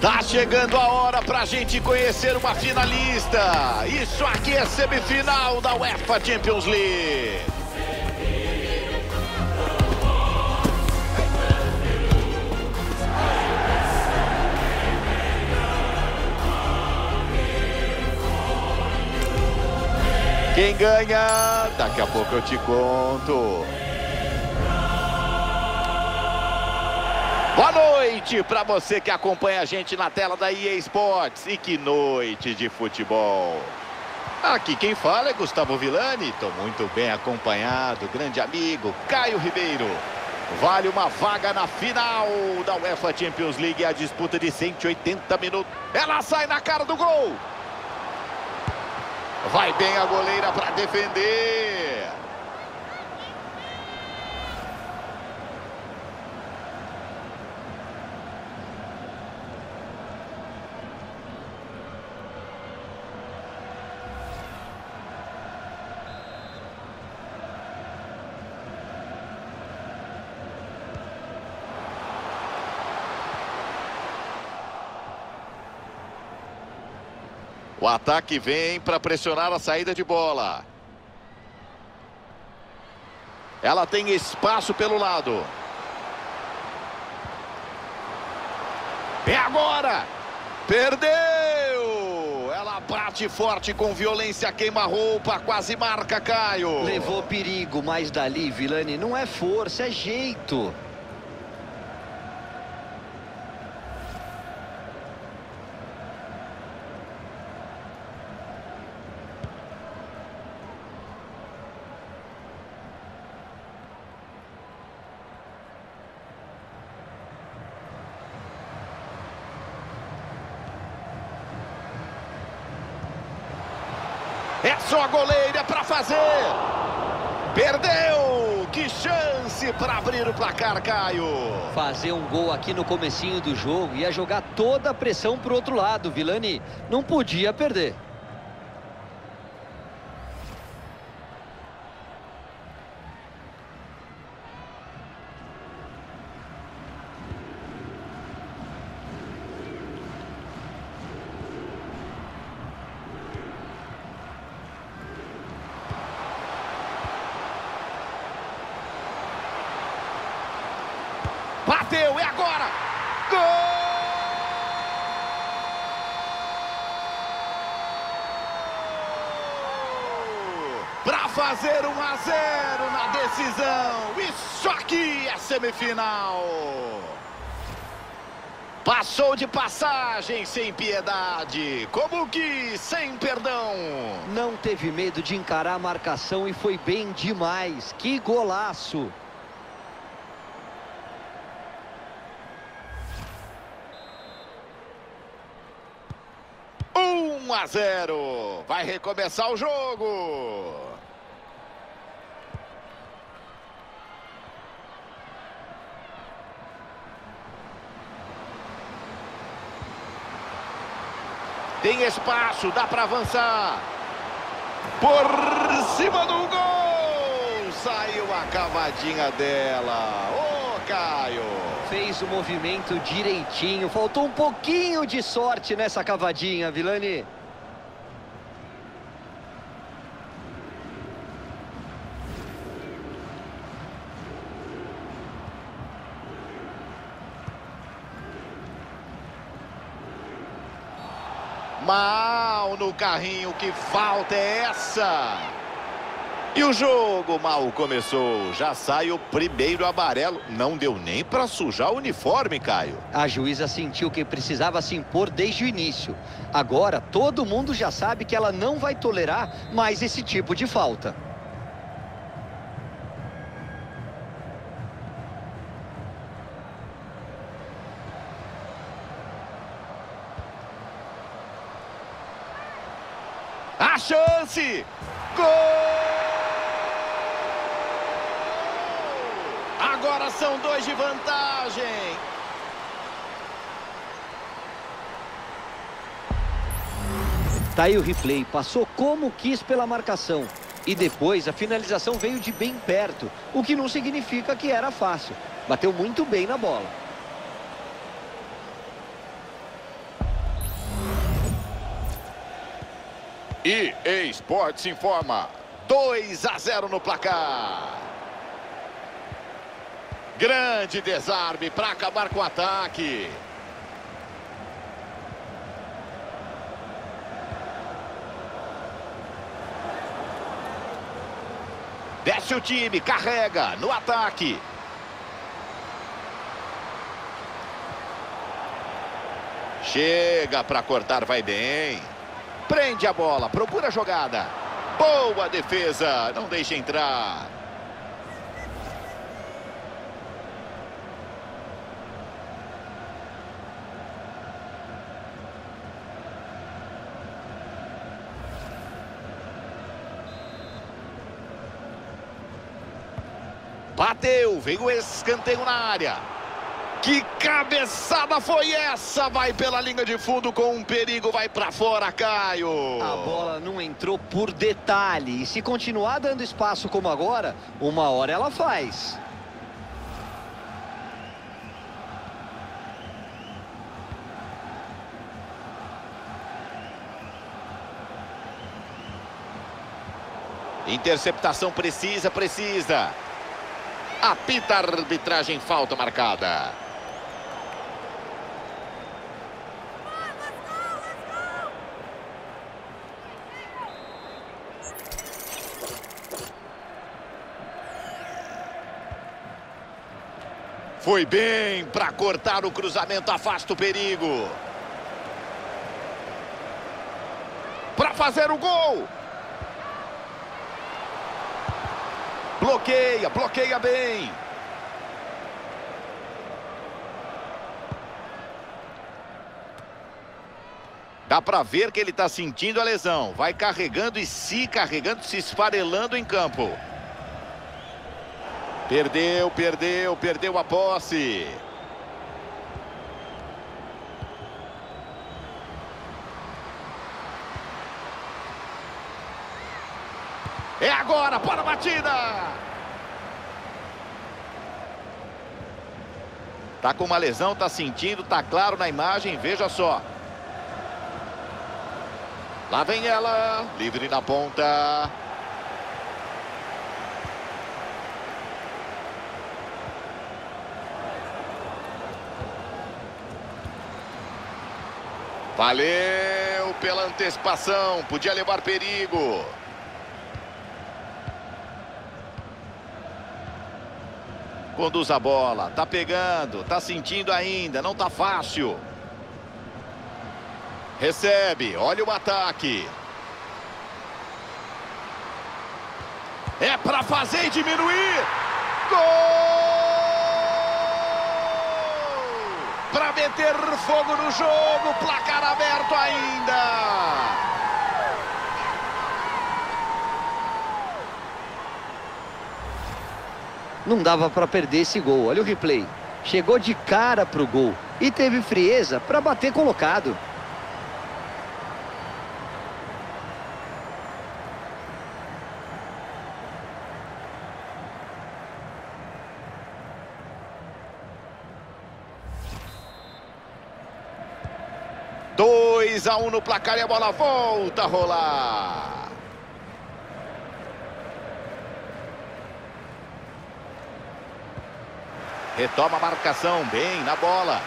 Tá chegando a hora pra gente conhecer uma finalista. Isso aqui é semifinal da UEFA Champions League. Quem ganha? Daqui a pouco eu te conto. Boa noite para você que acompanha a gente na tela da EA Sports. E que noite de futebol. Aqui quem fala é Gustavo Villani. Estou muito bem acompanhado, grande amigo Caio Ribeiro. Vale uma vaga na final da UEFA Champions League. A disputa de 180 minutos. Ela sai na cara do gol. Vai bem a goleira para defender. O ataque vem para pressionar a saída de bola. Ela tem espaço pelo lado. É agora! Perdeu! Ela bate forte com violência, queima-roupa, quase marca, Caio. Levou perigo, mas dali, Villani, não é força, é jeito. É só a goleira para fazer. Perdeu. Que chance para abrir o placar, Caio. Fazer um gol aqui no comecinho do jogo ia jogar toda a pressão pro outro lado, Villani. Não podia perder. Bateu, é agora! Gol! Pra fazer 1-0 na decisão. Isso aqui é semifinal. Passou de passagem sem piedade. Como que sem perdão. Não teve medo de encarar a marcação e foi bem demais. Que golaço! A zero. Vai recomeçar o jogo. Tem espaço, dá para avançar. Por cima do gol. Saiu a cavadinha dela. Ô, Caio. Fez o movimento direitinho. Faltou um pouquinho de sorte nessa cavadinha, Villani. Mal no carrinho, que falta é essa? E o jogo mal começou, já sai o primeiro amarelo. Não deu nem para sujar o uniforme, Caio. A juíza sentiu que precisava se impor desde o início. Agora todo mundo já sabe que ela não vai tolerar mais esse tipo de falta. Chance! Gol! Agora são 2 de vantagem. Tá aí o replay. Passou como quis pela marcação. E depois a finalização veio de bem perto, o que não significa que era fácil. Bateu muito bem na bola. E EA Sports informa, 2-0 no placar. Grande desarme para acabar com o ataque. Desce o time, carrega no ataque. Chega para cortar, vai bem. Prende a bola, procura a jogada. Boa defesa, não deixa entrar. Bateu, veio o escanteio na área. Que cabeçada foi essa? Vai pela linha de fundo com um perigo, vai pra fora, Caio. A bola não entrou por detalhe. E se continuar dando espaço como agora, uma hora ela faz. Interceptação precisa, Apita a arbitragem, falta marcada. Foi bem para cortar o cruzamento, afasta o perigo. Para fazer o gol. Bloqueia, bem. Dá para ver que ele está sentindo a lesão. Vai carregando e se carregando, se esfarelando em campo. Perdeu, a posse. É agora, para a batida. Tá com uma lesão, tá sentindo, tá claro na imagem, veja só. Lá vem ela, livre na ponta. Valeu pela antecipação, podia levar perigo. Conduz a bola, tá pegando, tá sentindo ainda, não tá fácil. Recebe, olha o ataque. É pra fazer e diminuir. Gol! Para meter fogo no jogo, placar aberto ainda. Não dava para perder esse gol, olha o replay. Chegou de cara pro gol e teve frieza para bater colocado. A 1 no placar e a bola volta a rolar. Retoma a marcação, bem na bola.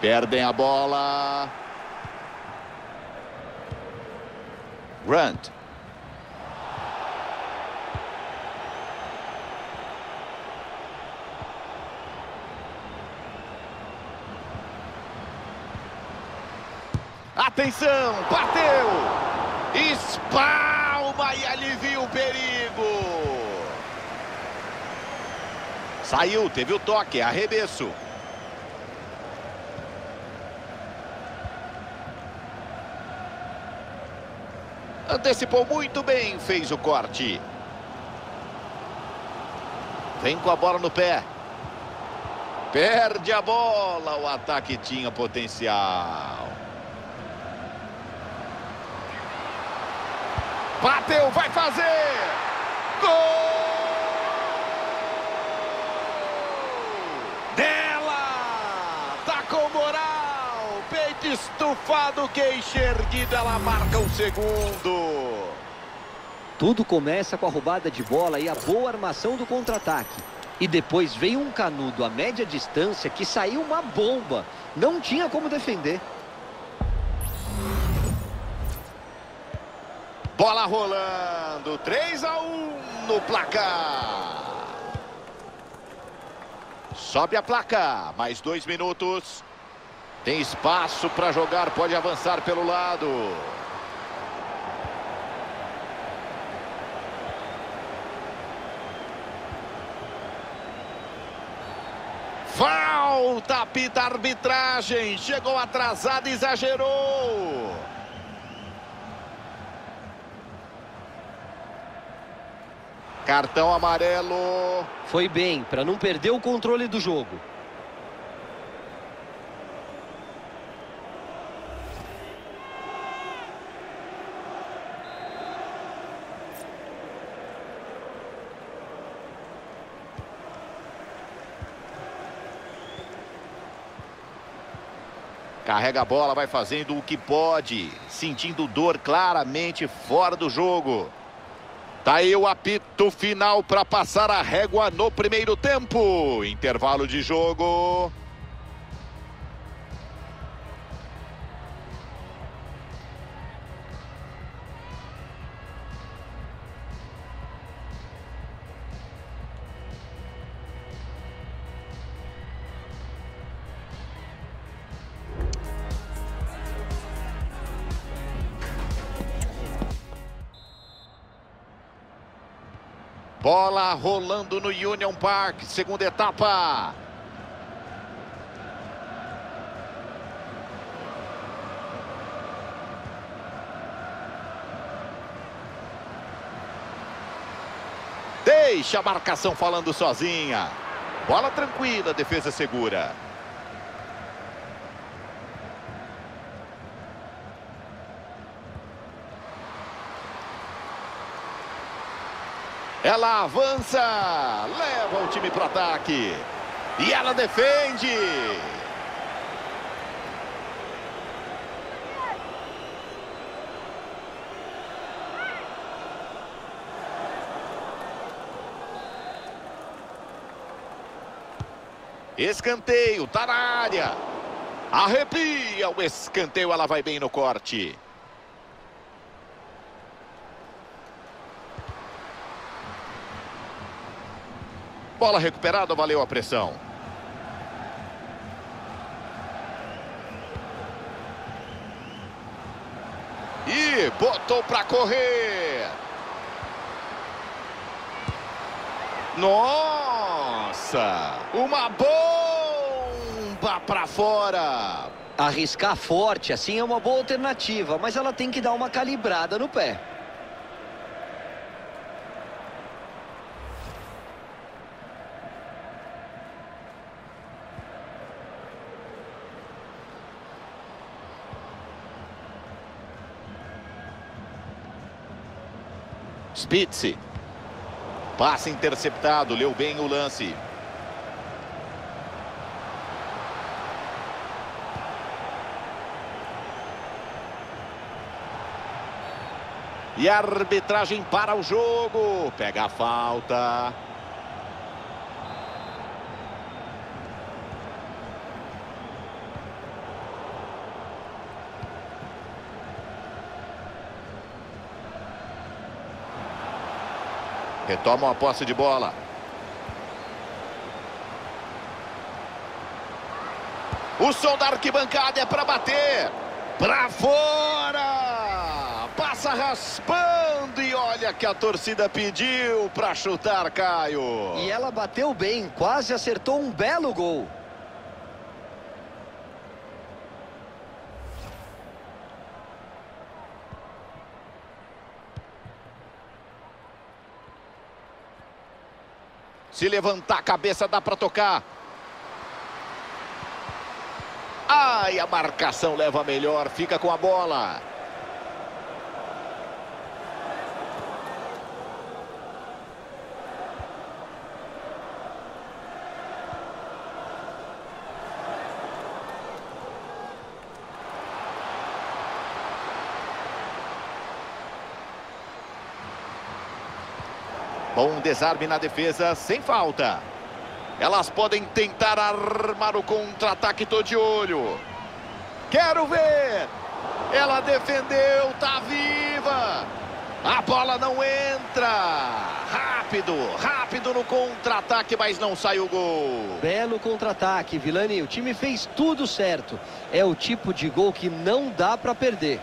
Perdem a bola. Grant. Atenção, bateu. Espalma e alivia o perigo. Saiu, teve o toque, arremesso. Antecipou muito bem, fez o corte. Vem com a bola no pé. Perde a bola, o ataque tinha potencial. Bateu, vai fazer! Gol! Dela! Tá com moral! Peito estufado, queixo erguido, ela marca o segundo. Tudo começa com a roubada de bola e a boa armação do contra-ataque. E depois veio um canudo a média distância que saiu uma bomba. Não tinha como defender. Bola rolando, 3-1 no placar. Sobe a placa, mais 2 minutos. Tem espaço para jogar, pode avançar pelo lado. Falta, apita a arbitragem, chegou atrasado, exagerou. Cartão amarelo. Foi bem, para não perder o controle do jogo. Carrega a bola, vai fazendo o que pode. Sentindo dor claramente fora do jogo. Tá aí o apito final para passar a régua no primeiro tempo. Intervalo de jogo. Bola rolando no Union Park, segunda etapa. Deixa a marcação falando sozinha. Bola tranquila, defesa segura. Ela avança, leva o time para o ataque. E ela defende. Escanteio, tá na área. Arrepia o escanteio, ela vai bem no corte. Bola recuperada, valeu a pressão. E botou pra correr. Nossa! Uma bomba pra fora. Arriscar forte assim é uma boa alternativa, mas ela tem que dar uma calibrada no pé. Spitz, passe interceptado, leu bem o lance. E a arbitragem para o jogo, pega a falta. Retomam a posse de bola. O som da arquibancada é para bater. Para fora. Passa raspando e olha que a torcida pediu para chutar, Caio. E ela bateu bem, quase acertou um belo gol. Se levantar a cabeça, dá para tocar. Ai, a marcação leva melhor, fica com a bola. Bom desarme na defesa, sem falta. Elas podem tentar armar o contra-ataque, tô de olho. Quero ver! Ela defendeu, tá viva! A bola não entra! Rápido, rápido no contra-ataque, mas não sai o gol. Belo contra-ataque, Villani. O time fez tudo certo. É o tipo de gol que não dá para perder.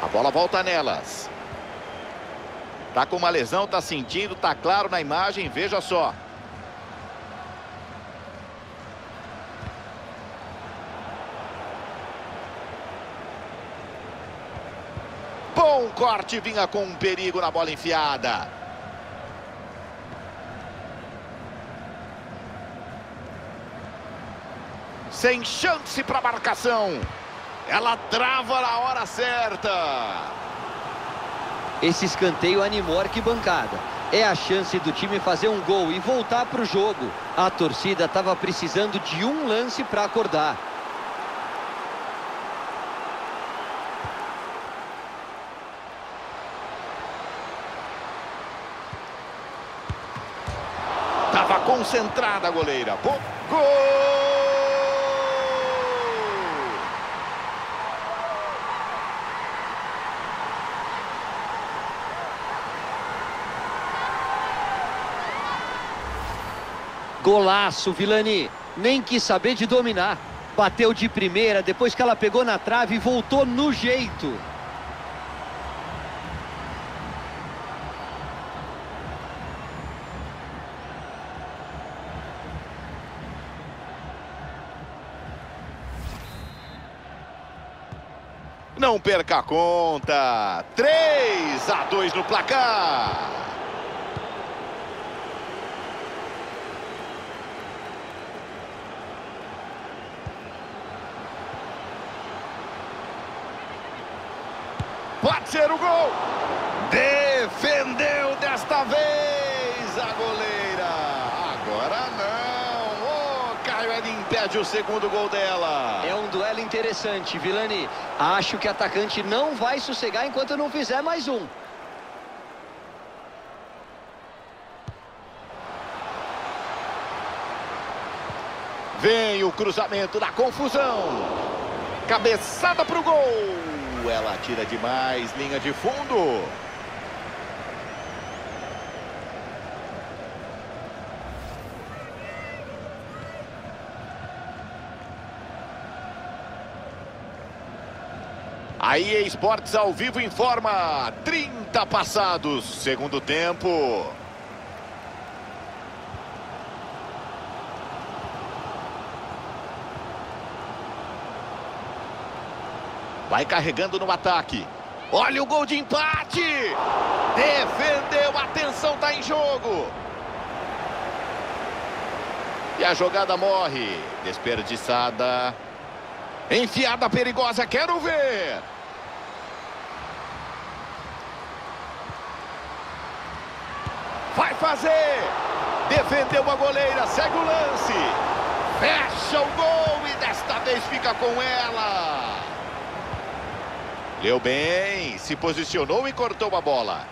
A bola volta nelas. Tá com uma lesão, tá sentindo, tá claro na imagem, veja só. Bom corte, vinha com um perigo na bola enfiada. Sem chance para marcação. Ela trava na hora certa. Esse escanteio animou a arquibancada. É a chance do time fazer um gol e voltar para o jogo. A torcida estava precisando de um lance para acordar. Tava concentrada a goleira. Bom, gol! Golaço, Villani. Nem quis saber de dominar. Bateu de primeira, depois que ela pegou na trave e voltou no jeito. Não perca a conta. 3-2 no placar. Pode ser o gol! Defendeu desta vez a goleira! Agora não! O Caio, ele impede o segundo gol dela! É um duelo interessante, Villani. Acho que o atacante não vai sossegar enquanto não fizer mais um. Vem o cruzamento da confusão! Cabeçada pro gol! Ela atira demais, linha de fundo. A EA Sports ao vivo informa: 30 passados, segundo tempo. Vai carregando no ataque. Olha o gol de empate! Defendeu, a atenção tá em jogo. E a jogada morre. Desperdiçada. Enfiada perigosa, quero ver! Vai fazer! Defendeu a goleira, segue o lance. Fecha o gol e desta vez fica com ela. Leu bem, se posicionou e cortou a bola.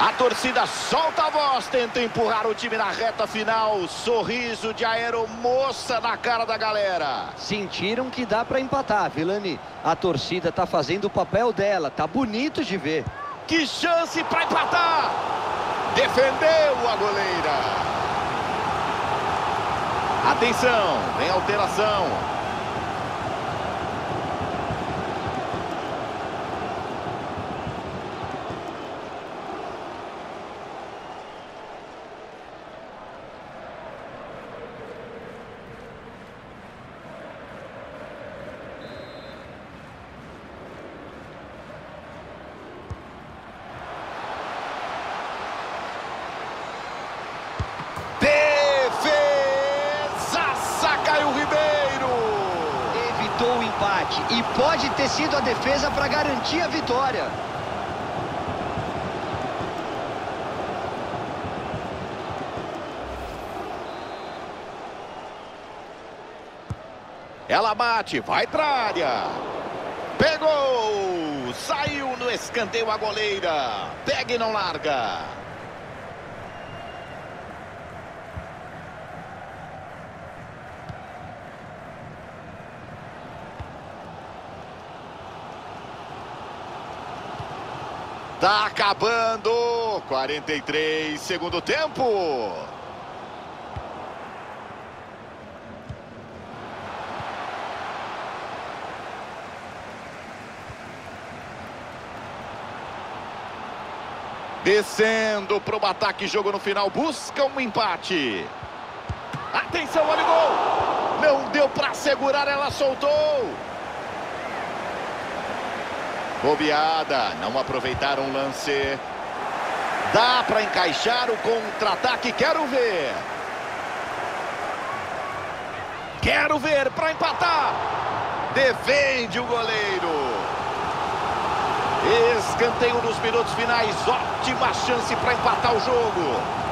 A torcida solta a voz, tenta empurrar o time na reta final. Sorriso de aeromoça na cara da galera. Sentiram que dá para empatar, Villani. A torcida tá fazendo o papel dela, tá bonito de ver. Que chance para empatar! Defendeu a goleira. Atenção, vem alteração. E pode ter sido a defesa para garantir a vitória. Ela bate, vai pra área. Pegou! Saiu no escanteio a goleira. Pega e não larga. Tá acabando, 43, segundo tempo. Descendo para o ataque, jogo no final, busca um empate. Atenção, olha o gol! Não deu para segurar, ela soltou. Bobeada, não aproveitaram o lance. Dá para encaixar o contra-ataque, quero ver. Quero ver para empatar. Defende o goleiro. Escanteio nos minutos finais, ótima chance para empatar o jogo.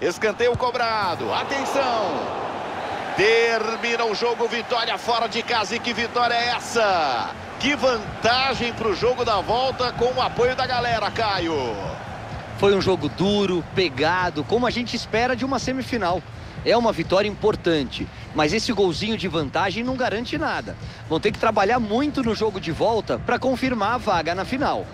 Escanteio cobrado, atenção, termina o jogo, vitória fora de casa. E que vitória é essa? Que vantagem para o jogo da volta com o apoio da galera, Caio. Foi um jogo duro, pegado, como a gente espera de uma semifinal. É uma vitória importante, mas esse golzinho de vantagem não garante nada. Vão ter que trabalhar muito no jogo de volta para confirmar a vaga na final.